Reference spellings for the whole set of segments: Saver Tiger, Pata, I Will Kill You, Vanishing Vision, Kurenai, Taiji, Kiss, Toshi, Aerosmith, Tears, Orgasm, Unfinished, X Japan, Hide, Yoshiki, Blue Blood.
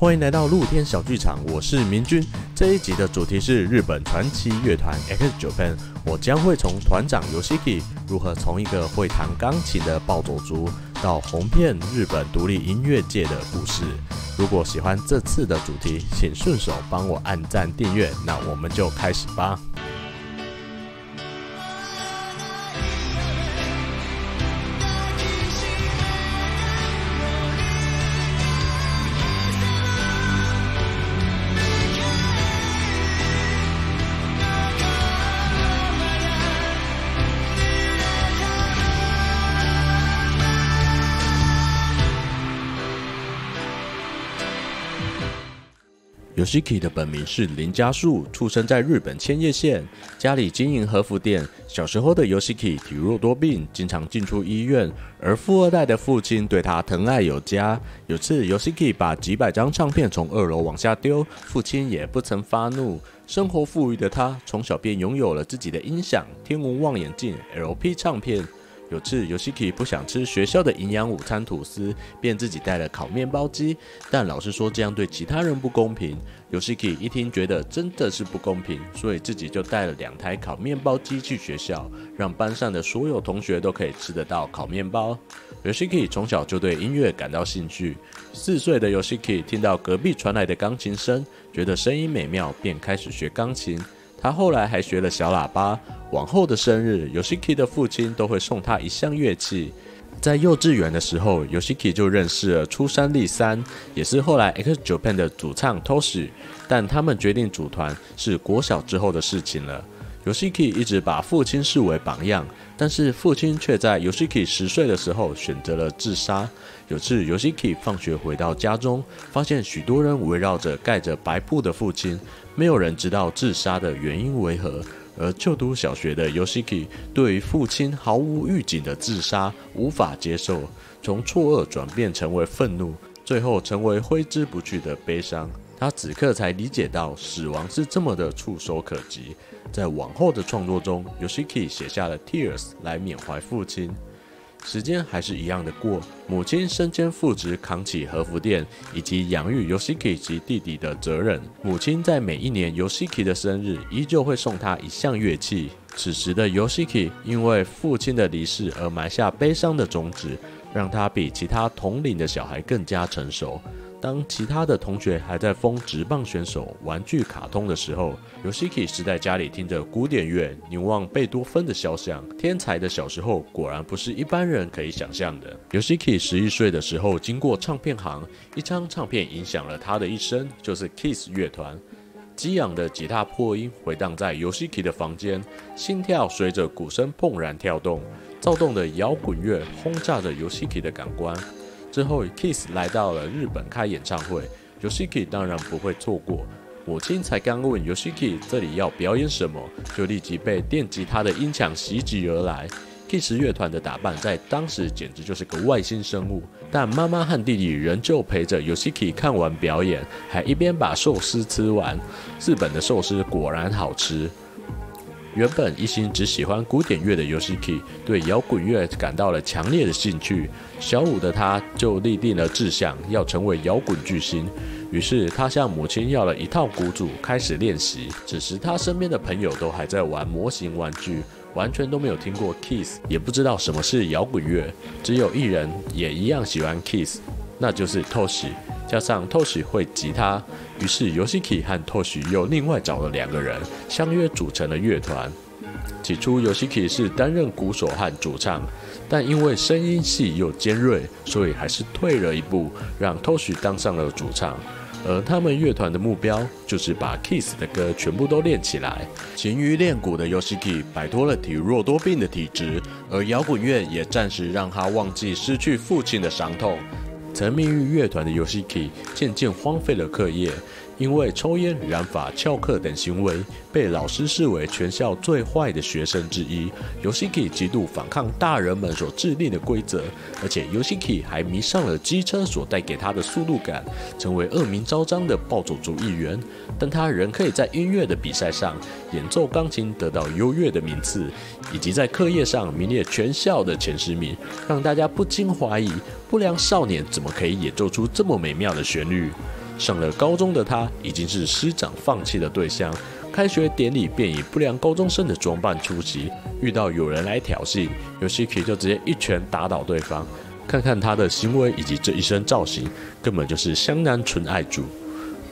欢迎来到露天小剧场，我是明君。这一集的主题是日本传奇乐团 X Japan， 我将会从团长 Yoshiki 如何从一个会弹钢琴的暴走族到红遍日本独立音乐界的故事。如果喜欢这次的主题，请顺手帮我按赞订阅。那我们就开始吧。 Yoshiki 的本名是林家树，出生在日本千叶县，家里经营和服店。小时候的 Yoshiki 体弱多病，经常进出医院，而富二代的父亲对他疼爱有加。有次 Yoshiki 把几百张唱片从2楼往下丢，父亲也不曾发怒。生活富裕的他，从小便拥有了自己的音响、天文望远镜、LP 唱片。 有次 ，Yoshiki 不想吃学校的营养午餐吐司，便自己带了烤面包机。但老师说这样对其他人不公平。Yoshiki 一听觉得真的是不公平，所以自己就带了2台烤面包机去学校，让班上的所有同学都可以吃得到烤面包。Yoshiki 从小就对音乐感到兴趣。4岁的 Yoshiki 听到隔壁传来的钢琴声，觉得声音美妙，便开始学钢琴。 他后来还学了小喇叭。往后的生日 ，Yoshiki 的父亲都会送他一项乐器。在幼稚园的时候 ，Yoshiki 就认识了出山利三，也是后来 X Japan 的主唱 Toshi。但他们决定组团是国小之后的事情了。Yoshiki 一直把父亲视为榜样，但是父亲却在 Yoshiki 10岁的时候选择了自杀。有次 ，Yoshiki 放学回到家中，发现许多人围绕着盖着白布的父亲。 没有人知道自杀的原因为何，而就读小学的 Yoshiki 对于父亲毫无预警的自杀无法接受，从错愕转变成为愤怒，最后成为挥之不去的悲伤。他此刻才理解到死亡是这么的触手可及。在往后的创作中 ，Yoshiki 写下了《Tears》来缅怀父亲。 时间还是一样的过，母亲身兼父职，扛起和服店以及养育 Yoshiki 及弟弟的责任。母亲在每一年 Yoshiki 的生日，依旧会送他一项乐器。此时的 Yoshiki 因为父亲的离世而埋下悲伤的种子，让他比其他同龄的小孩更加成熟。当其他的同学还在疯职棒选手、玩具卡通的时候 ，Yoshiki 是在家里听着古典乐，凝望贝多芬的肖像。天才的小时候果然不是一般人可以想象的。Yoshiki 11岁的时候，经过唱片行，一张唱片影响了他的一生，就是 Kiss 乐团。激昂的吉他破音回荡在 Yoshiki 的房间，心跳随着鼓声怦然跳动，躁动的摇滚乐轰炸着 Yoshiki 的感官。 之后 ，Kiss 来到了日本开演唱会 ，Yoshiki 当然不会错过。母亲才刚问 Yoshiki 这里要表演什么，就立即被电吉他的音墙袭击而来。Kiss 乐团的打扮在当时简直就是个外星生物，但妈妈和弟弟仍旧陪着 Yoshiki 看完表演，还一边把寿司吃完。日本的寿司果然好吃。 原本一心只喜欢古典乐的 Yoshiki 对摇滚乐感到了强烈的兴趣。小五的他就立定了志向，要成为摇滚巨星。于是他向母亲要了一套鼓组，开始练习。此时他身边的朋友都还在玩模型玩具，完全都没有听过 Kiss， 也不知道什么是摇滚乐。只有一人也一样喜欢 Kiss， 那就是 Toshi。 加上 Toshi 会吉他，于是 Yoshiki 和 Toshi 又另外找了2个人，相约组成了乐团。起初 Yoshiki 是担任鼓手和主唱，但因为声音细又尖锐，所以还是退了一步，让 Toshi 当上了主唱。而他们乐团的目标就是把 Kiss 的歌全部都练起来。勤于练鼓的 Yoshiki 摆脱了体弱多病的体质，而摇滚乐也暂时让他忘记失去父亲的伤痛。 沉迷于乐团的 Yoshiki 渐渐荒废了课业，因为抽烟、染发、翘课等行为，被老师视为全校最坏的学生之一。Yoshiki 极度反抗大人们所制定的规则，而且 Yoshiki 还迷上了机车所带给他的速度感，成为恶名昭彰的暴走族一员。但他仍可以在音乐的比赛上演奏钢琴，得到优越的名次，以及在课业上名列全校的前10名，让大家不禁怀疑。 不良少年怎么可以演奏出这么美妙的旋律？上了高中的他已经是师长放弃的对象，开学典礼便以不良高中生的装扮出席。遇到有人来挑衅 ，Yoshiki 就直接一拳打倒对方。看看他的行为以及这一身造型，根本就是湘南纯爱组。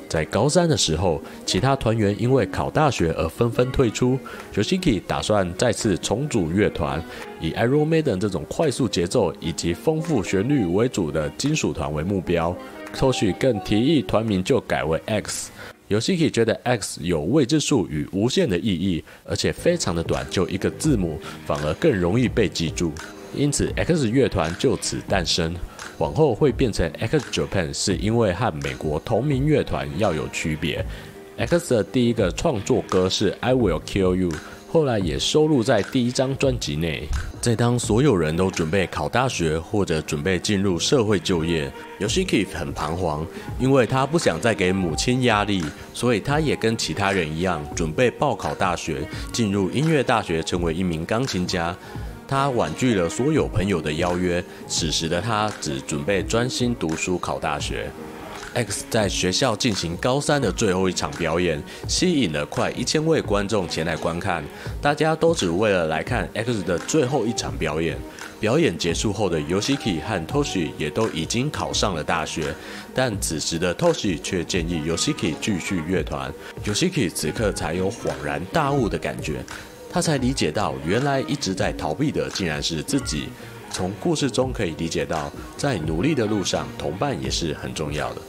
在高三的时候，其他团员因为考大学而纷纷退出。Yoshiki 打算再次重组乐团，以 Aerosmith 这种快速节奏以及丰富旋律为主的金属团为目标。Toshi 更提议团名就改为 X。Yoshiki 觉得 X 有未知数与无限的意义，而且非常的短，就一个字母，反而更容易被记住。因此 ，X 乐团就此诞生。 往后会变成 X Japan， 是因为和美国同名乐团要有区别。X 的第一个创作歌是《I Will Kill You》，后来也收录在第一张专辑内。在当所有人都准备考大学或者准备进入社会就业 ，Yoshiki 很彷徨，因为他不想再给母亲压力，所以他也跟其他人一样准备报考大学，进入音乐大学，成为一名钢琴家。 他婉拒了所有朋友的邀约，此时的他只准备专心读书考大学。X 在学校进行高三的最后一场表演，吸引了快1000位观众前来观看，大家都只为了来看 X 的最后一场表演。表演结束后的 Yoshiki 和 Toshi 也都已经考上了大学，但此时的 Toshi 却建议 Yoshiki 继续乐团。Yoshiki 此刻才有恍然大悟的感觉。 他才理解到，原来一直在逃避的竟然是自己。从故事中可以理解到，在努力的路上，同伴也是很重要的。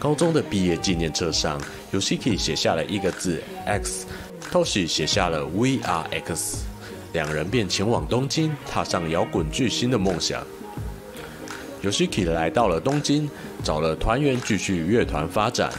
高中的毕业纪念册上 ，Yoshiki 写下了一个字 X，Toshi 写下了 We Are X， 两人便前往东京，踏上摇滚巨星的梦想。Yoshiki 来到了东京，找了团员继续乐团发展。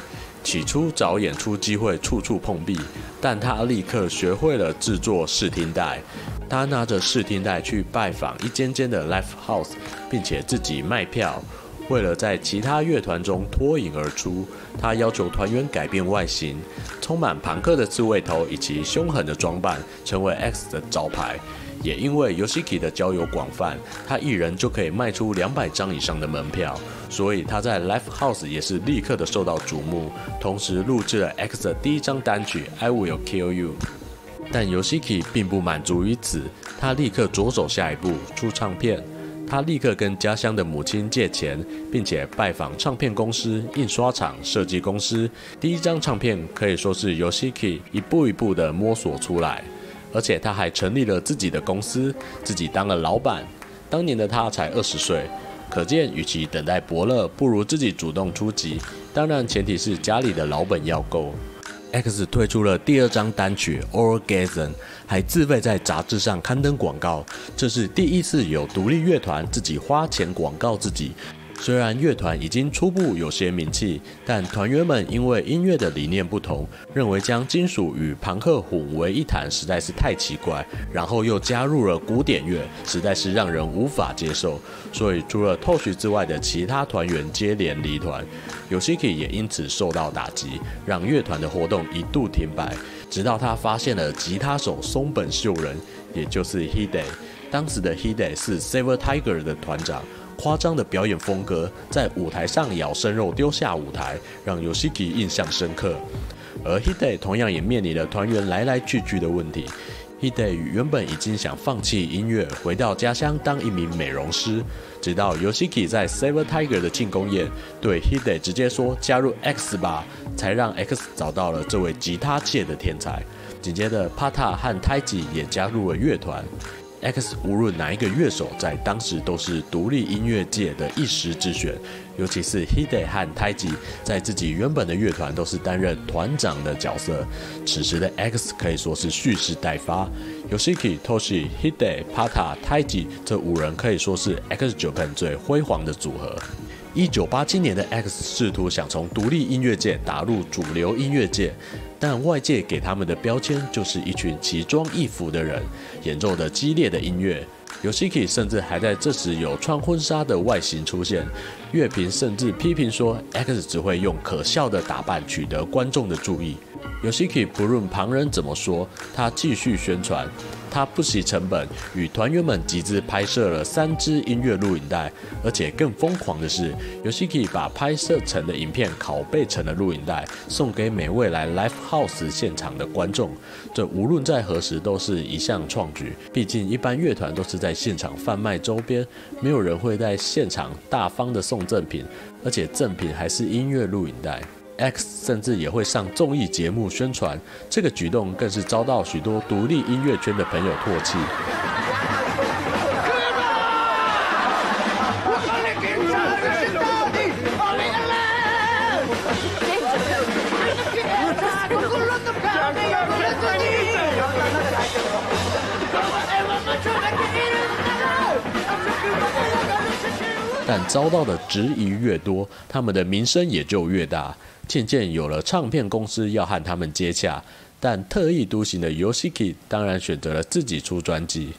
起初找演出机会处处碰壁，但他立刻学会了制作试听带。他拿着试听带去拜访一间间的 live house， 并且自己卖票。为了在其他乐团中脱颖而出，他要求团员改变外形，充满朋克的刺猬头以及凶狠的装扮，成为 X 的招牌。也因为 Yoshiki 的交友广泛，他一人就可以卖出200张以上的门票，所以他在 Live House 也是立刻的受到瞩目。同时录制了 X 的第一张单曲《I Will Kill You》，但 Yoshiki 并不满足于此，他立刻着手下一步出唱片。他立刻跟家乡的母亲借钱，并且拜访唱片公司、印刷厂、设计公司。第一张唱片可以说是 Yoshiki 一步一步的摸索出来。 而且他还成立了自己的公司，自己当了老板。当年的他才20岁，可见与其等待伯乐，不如自己主动出击。当然，前提是家里的老本要够。X 推出了第二张单曲《Orgasm》，还自费在杂志上刊登广告。这是第一次有独立乐团自己花钱广告自己。 虽然乐团已经初步有些名气，但团员们因为音乐的理念不同，认为将金属与朋克混为一谈实在是太奇怪，然后又加入了古典乐，实在是让人无法接受。所以除了Toshi之外的其他团员接连离团 ，Yoshiki 也因此受到打击，让乐团的活动一度停摆，直到他发现了吉他手松本秀人，也就是 Hide， 当时的 Hide 是 Saver Tiger 的团长。 夸张的表演风格，在舞台上咬生肉丢下舞台，让 Yoshiki 印象深刻。而 Hide 同样也面临了团员来来去去的问题。Hide 原本已经想放弃音乐，回到家乡当一名美容师，直到 Yoshiki 在 Saver Tiger 的庆功宴对 Hide 直接说加入 X 吧，才让 X 找到了这位吉他界的天才。紧接着 ，Pata 和 Taiji 也加入了乐团。 X 无论哪一个乐手，在当时都是独立音乐界的一时之选，尤其是 Hide 和 Taiji 在自己原本的乐团都是担任团长的角色。此时的 X 可以说是蓄势待发 ，Yoshiki、Toshi、Hide、Pata、Taiji 这5人可以说是 X Japan 最辉煌的组合。 1987年的 X 试图想从独立音乐界打入主流音乐界，但外界给他们的标签就是一群奇装异服的人，演奏的激烈的音乐。Yoshiki 甚至还在这时有穿婚纱的外形出现，乐评甚至批评说 X 只会用可笑的打扮取得观众的注意。Yoshiki 不论旁人怎么说，他继续宣传。他不惜成本与团员们集资拍摄了3支音乐录影带，而且更疯狂的是 ，Yoshiki 把拍摄成的影片拷贝成的录影带送给每位来 Live House 现场的观众。这无论在何时都是一项创举，毕竟一般乐团都是在现场贩卖周边，没有人会在现场大方的送赠品，而且赠品还是音乐录影带。 X 甚至也会上综艺节目宣传，这个举动更是遭到许多独立音乐圈的朋友唾弃。但遭到的质疑越多，他们的名声也就越大。 渐渐有了唱片公司要和他们接洽，但特立独行的 Yoshiki 当然选择了自己出专辑。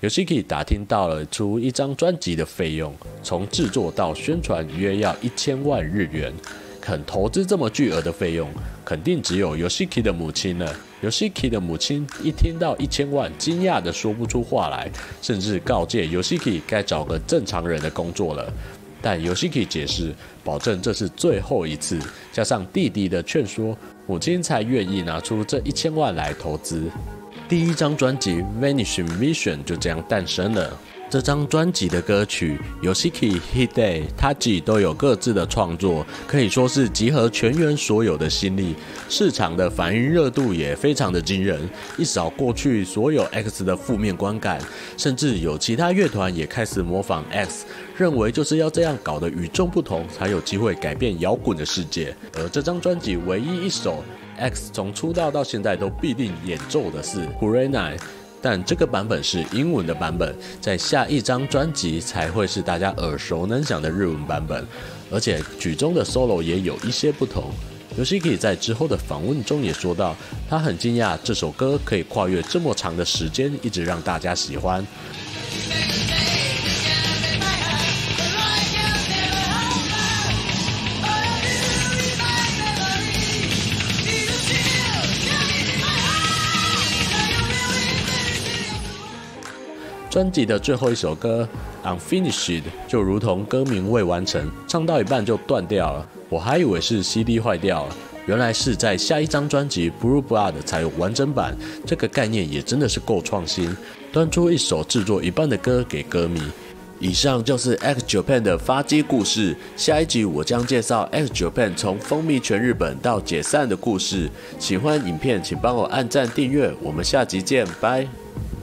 Yoshiki 打听到了出一张专辑的费用，从制作到宣传约要1000万日元。肯投资这么巨额的费用，肯定只有 Yoshiki 的母亲了。Yoshiki 的母亲一听到1000万，惊讶的说不出话来，甚至告诫 Yoshiki 该找个正常人的工作了。 但 Yoshiki 解释，保证这是最后一次，加上弟弟的劝说，母亲才愿意拿出这1000万来投资。第一张专辑《Vanishing Vision》就这样诞生了。这张专辑的歌曲 Yoshiki、Hide、Taiji 都有各自的创作，可以说是集合全员所有的心力。市场的反应热度也非常的惊人，一扫过去所有 X 的负面观感，甚至有其他乐团也开始模仿 X。 认为就是要这样搞得与众不同，才有机会改变摇滚的世界。而这张专辑唯一一首 X 从出道到现在都必定演奏的是《Kurenai》，但这个版本是英文的版本，在下一张专辑才会是大家耳熟能详的日文版本。而且曲中的 solo 也有一些不同。 Yoshiki 在之后的访问中也说到，他很惊讶这首歌可以跨越这么长的时间，一直让大家喜欢。 专辑的最后一首歌《Unfinished》就如同歌名未完成，唱到一半就断掉了。我还以为是 CD 坏掉了，原来是在下一张专辑《Blue Blood》才有完整版。这个概念也真的是够创新，端出一首制作一半的歌给歌迷。以上就是 X Japan 的发迹故事。下一集我将介绍 X Japan 从风靡全日本到解散的故事。喜欢影片请帮我按赞订阅，我们下集见，拜。